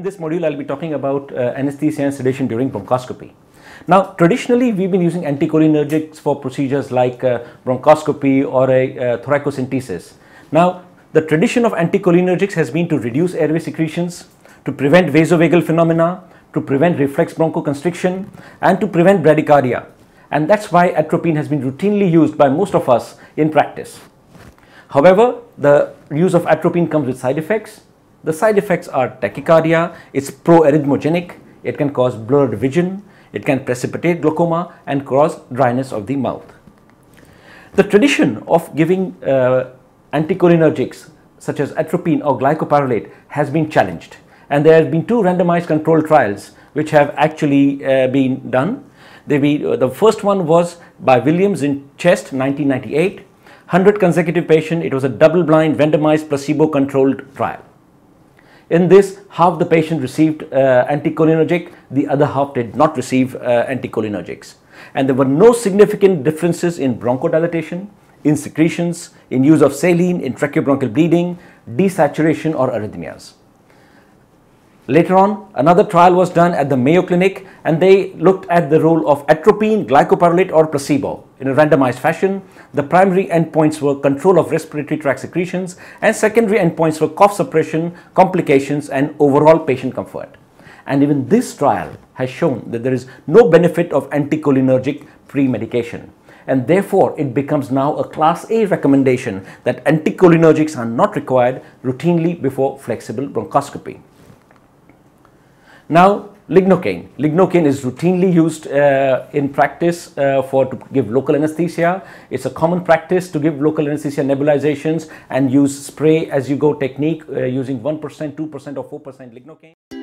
In this module, I'll be talking about anesthesia and sedation during bronchoscopy. Now, traditionally, we've been using anticholinergics for procedures like bronchoscopy or a thoracocentesis. Now, the tradition of anticholinergics has been to reduce airway secretions, to prevent vasovagal phenomena, to prevent reflex bronchoconstriction, and to prevent bradycardia. And that's why atropine has been routinely used by most of us in practice. However, the use of atropine comes with side effects. The side effects are tachycardia, it's pro-arrhythmogenic, it can cause blurred vision, it can precipitate glaucoma and cause dryness of the mouth. The tradition of giving anticholinergics such as atropine or glycopyrrolate has been challenged, and there have been two randomized controlled trials which have actually been done. The first one was by Williams in Chest, 1998, 100 consecutive patients. It was a double-blind randomized placebo-controlled trial. In this, half the patient received anticholinergic, the other half did not receive anticholinergics. And there were no significant differences in bronchodilation, in secretions, in use of saline, in tracheobronchial bleeding, desaturation or arrhythmias. Later on, another trial was done at the Mayo Clinic, and they looked at the role of atropine, glycopyrrolate or placebo in a randomized fashion. The primary endpoints were control of respiratory tract secretions, and secondary endpoints were cough suppression, complications and overall patient comfort. And even this trial has shown that there is no benefit of anticholinergic pre-medication, and therefore it becomes now a class A recommendation that anticholinergics are not required routinely before flexible bronchoscopy. Now, lignocaine. Lignocaine is routinely used in practice to give local anesthesia. It's a common practice to give local anesthesia nebulizations and use spray as you go technique using 1%, 2% or 4% lignocaine.